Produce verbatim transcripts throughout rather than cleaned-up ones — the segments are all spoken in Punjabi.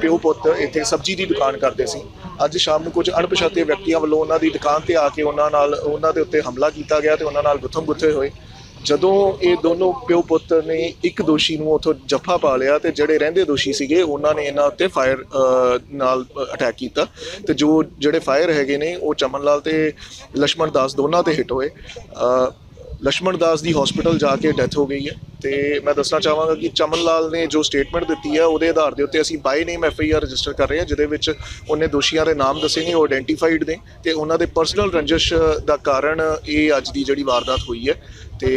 ਪਿਓ ਪੁੱਤ ਇੱਥੇ ਸਬਜ਼ੀ ਦੀ ਦੁਕਾਨ ਕਰਦੇ ਸੀ। ਅੱਜ ਸ਼ਾਮ ਨੂੰ ਕੁਝ ਅਣਪਛਾਤੇ ਵਿਅਕਤੀਆਂ ਵੱਲੋਂ ਉਹਨਾਂ ਦੀ ਦੁਕਾਨ ਤੇ ਆ ਕੇ ਉਹਨਾਂ ਨਾਲ ਉਹਨਾਂ ਦੇ ਉੱਤੇ ਹਮਲਾ ਕੀਤਾ ਗਿਆ ਤੇ ਉਹਨਾਂ ਨਾਲ ਗੁੱਥਮ-ਗੁੱਥੇ ਹੋਏ। ਜਦੋਂ ਇਹ ਦੋਨੋਂ ਪਿਓ ਪੁੱਤ ਨੇ ਇੱਕ ਦੋਸ਼ੀ ਨੂੰ ਉੱਥੋਂ ਜੱਫਾ ਪਾ ਲਿਆ ਤੇ ਜਿਹੜੇ ਰਹਿੰਦੇ ਦੋਸ਼ੀ ਸੀਗੇ ਉਹਨਾਂ ਨੇ ਇਹਨਾਂ ਉੱਤੇ ਫਾਇਰ ਨਾਲ ਅਟੈਕ ਕੀਤਾ ਤੇ ਜੋ ਜਿਹੜੇ ਫਾਇਰ ਹੈਗੇ ਨੇ ਉਹ ਚਮਨ ਲਾਲ ਤੇ ਲਕਸ਼ਮਣ ਦਾਸ ਦੋਨਾਂ ਤੇ ਹਿੱਟ ਹੋਏ। लक्ष्मण दास की हॉस्पिटल जाके डैथ हो गई है। तो मैं दसना चाहवागा कि चमन लाल ने जो स्टेटमेंट दी है वो आधार के उत्ते असी by name F I R register कर रहे हैं, जिहदे उन्हें दोषियों के नाम दसे ने, वो आइडेंटिफाइड ने, तो उन्होंने परसनल रंजिश का कारण ये अज की जी वारदात हुई है। तो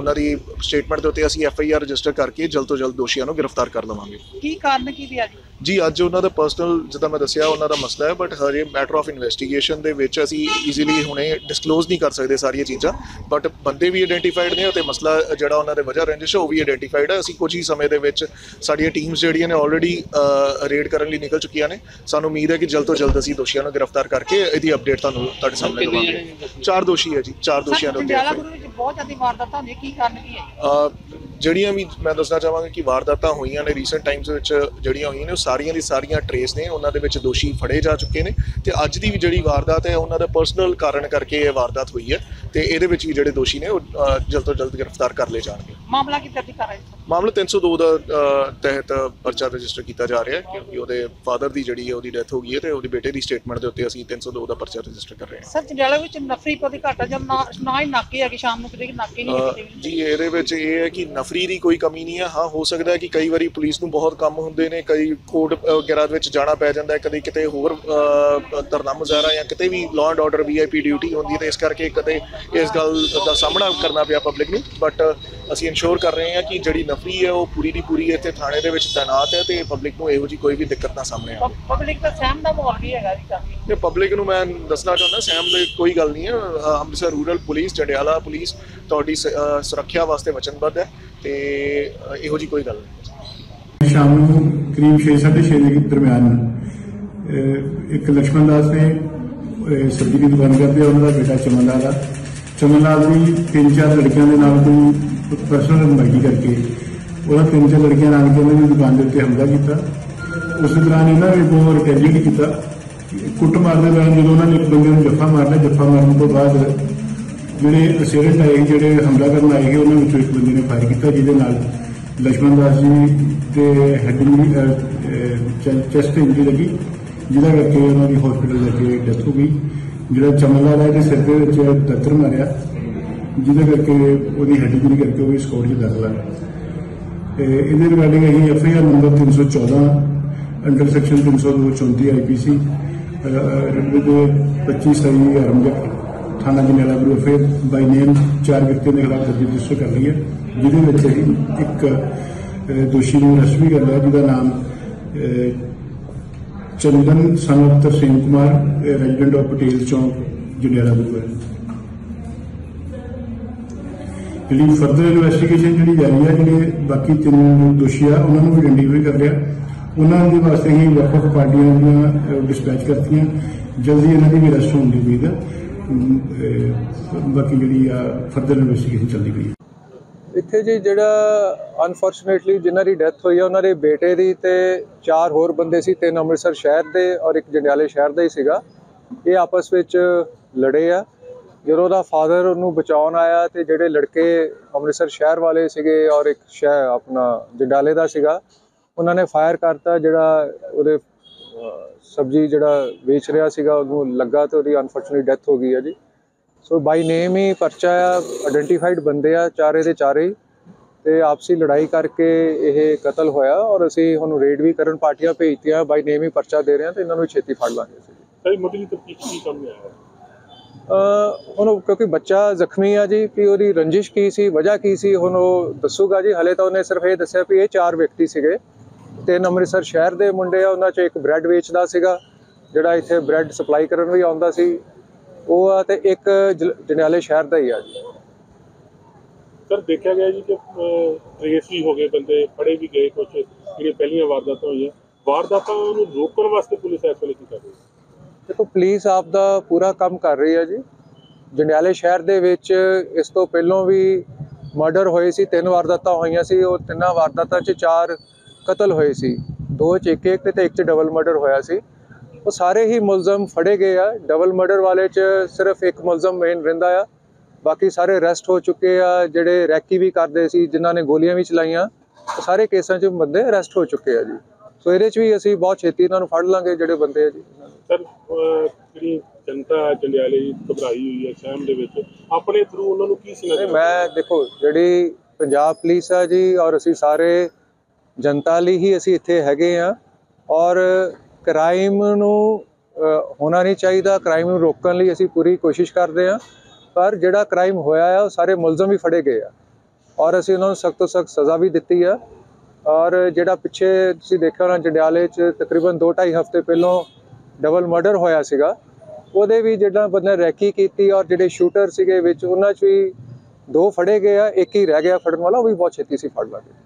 उन्होंने स्टेटमेंट के उत्ते असी एफ आई आर रजिस्टर करके जल्द तो जल्द दोषियों को गिरफ्तार कर लवांगे। की कारण की भी जी अज उन्होंने परसनल जिदा मैं दसिया उन्होंने मसला है, बट हजे मैटर ऑफ इन्वेस्टिगेशन के असी ईजीली हुणे डिस्कलोज नहीं कर सकते सारिया चीज़ा, बट बंदे भी आइडेंटिफाइड ने, मसला जिहड़ा उन्होंने वजह रंजिश है वह भी आइडेंटिफाइड है। असी कुछ ही समय के विच साडियां टीम्स जिहड़ियां ने ऑलरेडी रेड करने लई निकल चुकियां ने। सानूं उम्मीद है कि जल्द तो जल्द असी दोषियों को गिरफ्तार करके इहदी अपडेट तुहानूं तुहाडे सामने लवांगे। चार दोषी है जी, चार दोषियों नूं जिहड़ियां भी मैं दसना चाहांगा कि वारदातां हुई ने रीसेंट टाइम्स विच जिहड़ियां हुई ने सारियां दी सारियां ट्रेस ने, उन्हां दे विच दोषी फड़े जा चुके ने। ते अज दी भी जिहड़ी वारदात है उन्हां दा परसनल कारण करके ये वारदात हुई है, ते इहदे विच भी जिहड़े दोषी ने वो जल्द तो जल्द गिरफ्तार कर लए जाणगे। मामला कित्थे दी कर रहे मामला तीन सौ दो दा तहत परचा रजिस्टर किया जा रहा है क्योंकि उहदे फादर दी जिहड़ी है उहदी डेथ हो गई है, ते उहदे बेटे दी स्टेटमेंट दे उत्ते असीं तीन सौ दो दा परचा रजिस्टर कर रहे हैं। सर जंडियाला विच नफरी पद घाटा जब ना ना ही नाके है कि शाम ਨੂੰ ਕਿਤੇ ਨਾਕੇ ਨਹੀਂ ਜੀ। ਇਹਦੇ ਵਿੱਚ ਇਹ ਹੈ ਕਿ ਨਫਰੀ ਦੀ ਕੋਈ ਕਮੀ ਨਹੀਂ ਹੈ। ਹਾਂ ਹੋ ਸਕਦਾ ਹੈ ਕਿ ਕਈ ਵਾਰੀ ਪੁਲਿਸ ਨੂੰ ਬਹੁਤ ਕੰਮ ਹੁੰਦੇ ਨੇ, ਕਈ ਕੋਰਟ ਵਗੈਰਾ ਵਿੱਚ ਜਾਣਾ ਪੈ ਜਾਂਦਾ ਹੈ, ਕਦੇ ਕਿਤੇ ਹੋਰ ਧਰਨਾ ਮੁਜ਼ਾਹਰਾ ਜਾਂ ਕਿਤੇ ਵੀ law and order VIP duty ਹੁੰਦੀ ਹੈ, ਤੇ ਇਸ ਕਰਕੇ ਕਦੇ ਇਸ ਗੱਲ ਦਾ ਸਾਹਮਣਾ ਕਰਨਾ ਪਿਆ ਪਬਲਿਕ ਨੂੰ। ਬਟ ਅਸੀਂ ਇਨਸ਼ੋਰ ਕਰ ਰਹੇ ਹਾਂ ਕਿ ਜਿਹੜੀ ਨਫਰੀ ਹੈ ਉਹ ਪੂਰੀ ਦੀ ਪੂਰੀ ਇੱਥੇ ਥਾਣੇ ਦੇ ਵਿੱਚ ਤਾਇਨਾਤ ਹੈ ਤੇ ਪਬਲਿਕ ਨੂੰ ਇਹੋ ਜਿਹੀ ਕੋਈ ਵੀ ਦਿੱਕਤ ਨਾ ਸਾਹਮਣੇ ਆਵੇ। ਪਬਲਿਕ ਦਾ ਸਹਿਮ ਦਾ ਮਾਹੌਲ ਵੀ ਹੈਗਾ ਜੀ ਕਾਫੀ। ਤੇ ਪਬਲਿਕ ਨੂੰ ਮੈਂ ਦੱਸਣਾ ਚਾਹੁੰਦਾ ਸਹਿਮ ਦੀ ਕੋਈ ਗੱਲ ਨਹੀਂ ਹੈ। Amritsar rural police Jandiala police ਤੁਹਾਡੀ ਸੁਰੱਖਿਆ ਵਾਸਤੇ ਵਚਨਬੱਧ ਹੈ ਤੇ ਇਹੋ ਜੀ ਕੋਈ ਗੱਲ ਨਹੀਂ। ਸ਼ਾਮ ਨੂੰ ਕਰੀਬ ਛੇ ਸਾਢੇ ਛੇ ਦੇ ਦਰਮਿਆਨ ਇੱਕ ਲਕਸ਼ਮਣ ਦਾਸ ਨੇ ਸਬਜ਼ੀ ਦੀ ਦੁਕਾਨ ਕਰਦੇ ਉਹਨਾਂ ਦਾ ਬੇਟਾ ਚਮਨ ਲਾਲ ਦਾ ਚਮਨ ਲਾਲ ਦੀ ਤਿੰਨ ਚਾਰ ਲੜਕਿਆਂ ਦੇ ਨਾਲ ਕੋਈ ਪਰਸਨਲ ਮਰਜ਼ੀ ਕਰਕੇ ਉਹਨਾਂ ਤਿੰਨ ਚਾਰ ਲੜਕਿਆਂ ਨਾਲ ਉਹਨਾਂ ਦੀ ਦੁਕਾਨ ਦੇ ਉੱਤੇ ਹਮਲਾ ਕੀਤਾ। ਉਸ ਦੌਰਾਨ ਇਹਨਾਂ ਨੇ ਬਹੁਤ ਰਿਟੈਲੀਏਟ ਕੀਤਾ, ਕੁੱਟ ਮਾਰਦੇ ਦੌਰਾਨ ਜਦੋਂ ਉਹਨਾਂ ਨੇ ਇੱਕ ਬੰਦੇ ਨੂੰ ਜੱਫਾ ਮਾਰਨਾ ਜੱਫਾ ਮਾਰਨ ਤੋਂ ਬਾਅਦ ਜਿਹੜੇ ਅਸੇਰੈਂਟ ਆਏ ਜਿਹੜੇ ਹਮਲਾ ਕਰਨ ਆਏ ਸੀ ਉਹਨਾਂ ਵਿੱਚੋਂ ਇੱਕ ਬੰਦੇ ਨੇ ਫਾਇਰ ਕੀਤਾ, ਜਿਹਦੇ ਨਾਲ ਲਕਸ਼ਮਣ ਦਾਸ ਜੀ ਦੇ ਹੈਡ ਚੈਸਟ ਇੰਜਰੀ ਲੱਗੀ, ਜਿਹਦਾ ਕਰਕੇ ਉਹਨਾਂ ਦੀ ਹਸਪੀਟਲ ਲੈ ਕੇ ਡੈਥ ਹੋ ਗਈ। ਜਿਹੜਾ ਚਮਨ ਲਾਲ ਹੈ ਇਹਦੇ ਸਿਰ ਦੇ ਵਿੱਚ ਦੱਤਰ ਮਾਰਿਆ, ਜਿਹਦੇ ਕਰਕੇ ਉਹਦੀ ਹੈਡ ਇੰਜਰੀ ਕਰਕੇ ਉਹ ਵੀ ਸਕਾਟ 'ਚ ਦਾਖਲ ਹੈ। ਇਹਦੇ ਰਿਗਾਰਡਿੰਗ ਅਸੀਂ ਐਫ ਆਈ ਆਰ ਨੰਬਰ ਤਿੰਨ ਸੌ ਚੌਦਾਂ ਅੰਡਰ ਸੈਕਸ਼ਨ ਤਿੰਨ ਸੌ ਦੋ ਚੌਂਤੀ ਆਈ ਪੀ ਸੀ ਪੱਚੀ ਸਹੀ ਆਰਮਗੜ थाना जंडियाला गुरु फिर बाई नेम चार व्यक्तियों के खिलाफ दर्ज रजिस्टर कर रही है, जिसे एक दोषी ने अरेस्ट भी कर लिया, जिसका नाम Chandan Sam Kumar resident of Patel Chowk Jandiala Guru है। जी फरदर इन्वेस्टिगेशन जी जारी है, जी बाकी तीन दोषी है उन्होंने भी आइडेंटिफाई कर लिया, उन्होंने वास्ते ही वक् वक् पार्टियां डिस्पैच करती जल्दी इन्होंने भी अरेस्ट होने की उम्मीद है। ਬਾਕੀ ਜਿਹੜੀ ਆ ਫਰਦਰ ਇਨਵੈਸਟੀਗੇਸ਼ਨ ਚੱਲਦੀ ਪਈ ਹੈ। ਇੱਥੇ ਜੀ ਜਿਹੜਾ ਅਨਫੋਰਚੂਨੇਟਲੀ ਜਿਨ੍ਹਾਂ ਦੀ ਡੈਥ ਹੋਈ ਹੈ ਉਹਨਾਂ ਦੇ ਬੇਟੇ ਦੀ ਤੇ ਚਾਰ ਹੋਰ ਬੰਦੇ ਸੀ, ਤਿੰਨ ਅੰਮ੍ਰਿਤਸਰ ਸ਼ਹਿਰ ਦੇ ਔਰ ਇੱਕ ਜੰਡਿਆਲੇ ਸ਼ਹਿਰ ਦਾ ਹੀ ਸੀਗਾ। ਇਹ ਆਪਸ ਵਿੱਚ ਲੜੇ ਆ, ਜਦੋਂ ਉਹਦਾ ਫਾਦਰ ਉਹਨੂੰ ਬਚਾਉਣ ਆਇਆ ਤੇ ਜਿਹੜੇ ਲੜਕੇ ਅੰਮ੍ਰਿਤਸਰ ਸ਼ਹਿਰ ਵਾਲੇ ਸੀਗੇ ਔਰ ਇੱਕ ਸ਼ਹਿਰ ਆਪਣਾ ਜੰਡਿਆਲੇ ਦਾ ਸੀਗਾ ਉਹਨਾਂ ਨੇ ਫਾਇਰ ਕਰਤਾ। ਜਿਹੜਾ ਉਹਦੇ ਸਬਜ਼ੀ ਜਿਹੜਾ ਵੇਚ ਰਿਹਾ ਸੀਗਾ ਉਹਨੂੰ ਲੱਗਾ ਤੇ ਉਹਦੀ ਅਨਫੋਰਚੂਨੇਟ ਡੈਥ ਹੋ ਗਈ ਹੈ ਜੀ। ਸੋ ਬਾਈ ਨੇਮ ਹੀ ਪਰਚਾ ਆ, ਆਇਡੈਂਟੀਫਾਈਡ ਬੰਦੇ ਆ ਚਾਰੇ ਦੇ ਚਾਰੇ ਤੇ ਆਪਸੀ ਲੜਾਈ ਕਰਕੇ ਇਹ ਕਤਲ ਹੋਇਆ ਔਰ ਅਸੀਂ ਉਹਨੂੰ ਰੇਡ ਵੀ ਕਰਨ ਪਾਰਟੀਆਂ ਭੇਜਤੀਆਂ, ਬਾਈ ਨੇਮ ਹੀ ਪਰਚਾ ਦੇ ਰਹੇ ਆ ਤੇ ਇਹਨਾਂ ਨੂੰ ਛੇਤੀ ਫੜ ਲਾਂਗੇ ਅਸੀਂ। ਸਹੀ ਮੋਟੀ ਤਫਤੀਸ਼ ਕੀ ਕੰਮ ਆਇਆ ਉਹਨੂੰ, ਕਿਉਂਕਿ ਬੱਚਾ ਜ਼ਖਮੀ ਆ ਜੀ, ਕਿ ਉਹਦੀ ਰੰਜਿਸ਼ ਕੀ ਸੀ ਵਜ੍ਹਾ ਕੀ ਸੀ ਹੁਣ ਉਹ ਦੱਸੂਗਾ ਜੀ। ਹਲੇ ਤਾਂ ਉਹਨੇ ਸਿਰਫ ਇਹ ਦੱਸਿਆ ਵੀ ਇਹ ਚਾਰ ਵਿਅਕਤੀ ਸੀਗੇ, ਤਿੰਨ ਅੰਮ੍ਰਿਤਸਰ ਸ਼ਹਿਰ ਦੇ ਮੁੰਡੇ ਆ, ਉਹਨਾਂ 'ਚ ਇੱਕ ਬ੍ਰੈਡ ਵੇਚਦਾ ਸੀਗਾ ਜਿਹੜਾ ਇੱਥੇ ਬ੍ਰੈਡ ਸਪਲਾਈ ਕਰਨ ਵੀ ਆਉਂਦਾ ਸੀ ਉਹ ਆ, ਤੇ ਇੱਕ ਜੰਡਿਆਲੇ ਸ਼ਹਿਰ ਦਾ ਹੀ ਆ ਜੀ। ਸਰ ਦੇਖਿਆ ਗਿਆ ਜੀ ਕਿ ਟ੍ਰੇਸ ਵੀ ਹੋ ਗਏ, ਬੰਦੇ ਫੜੇ ਵੀ ਗਏ, ਕੁਝ ਜਿਹੜੇ ਪਹਿਲੀਆਂ ਵਾਰਦਾਤਾਂ ਹੋਈਆਂ ਵਾਰਦਾਤਾਂ ਨੂੰ ਰੋਕਣ ਵਾਸਤੇ ਪੁਲਿਸ ਐਕਸ਼ਨ ਕੀ ਕਰ ਰਹੀ ਹੈ? ਦੇਖੋ ਪੁਲਿਸ ਆਪ ਦਾ ਪੂਰਾ ਕੰਮ ਕਰ ਰਹੀ ਹੈ ਜੀ। ਜੰਡਿਆਲੇ ਸ਼ਹਿਰ ਦੇ ਵਿੱਚ ਇਸ ਤੋਂ ਪਹਿਲਾਂ ਵੀ ਮਰਡਰ ਹੋਏ ਸੀ, ਤਿੰਨ ਵਾਰਦਾਤਾਂ ਹੋਈਆਂ ਸੀ, ਉਹ ਤਿੰਨਾਂ ਵਾਰਦਾਤਾਂ 'ਚ ਚਾਰ ਕਤਲ ਹੋਏ ਸੀ। दो च एक एक ते एक च डबल मर्डर होया सी। वो सारे ही मुलजम फड़े गए आ। डबल मर्डर वाले च सिर्फ एक मुलजम मेन रहिंदा आ, बाकी सारे अरेस्ट हो चुके आ। जिहड़े रैकी भी करदे सी, जिन्हां ने गोलियां भी चलाइयां, सारे केसां च बंदे अरेस्ट हो चुके आ जी। सो इहदे च भी असीं बहुत छेती इन्हां नूं फड़ लांगे जिहड़े बंदे आ जी। सर जी जनता जंडियाले घबराई हुई है शहर दे विच, अपने थ्रू उन्हां नूं की सुनाई? मैं देखो जिहड़ी पंजाब पुलिस है जी और असी सारे जनता लिए ही असी इत्थे हैगे आ। और क्राइम नूं होना नहीं चाहिए, क्राइम नूं रोकण लई असी पूरी कोशिश करदे आ। पर जिहड़ा क्राइम होया है सारे मुलजम भी फड़े गए आ और असी उन्हां नूं सख्त तो सख्त सज़ा भी दित्ती है। और जिहड़ा पिछे तुसीं देखिया होना जंडियाले च तकरीबन दो ढाई हफ्ते पहलों डबल मर्डर होया सीगा, ਉਹਦੇ भी ਜਿਹੜਾ ਬੰਦਾ ਰੈਕੀ ਕੀਤੀ और ਜਿਹੜੇ ਸ਼ੂਟਰ ਸੀਗੇ ਵਿੱਚ ਉਹਨਾਂ 'ਚ ਵੀ ਦੋ ਫੜੇ ਗਏ ਆ, एक ही रह गया ਫੜਨ ਵਾਲਾ, ਉਹ ਵੀ ਬਹੁਤ ਛੇਤੀ ਸੀ ਫੜ ਲਾਂਗੇ।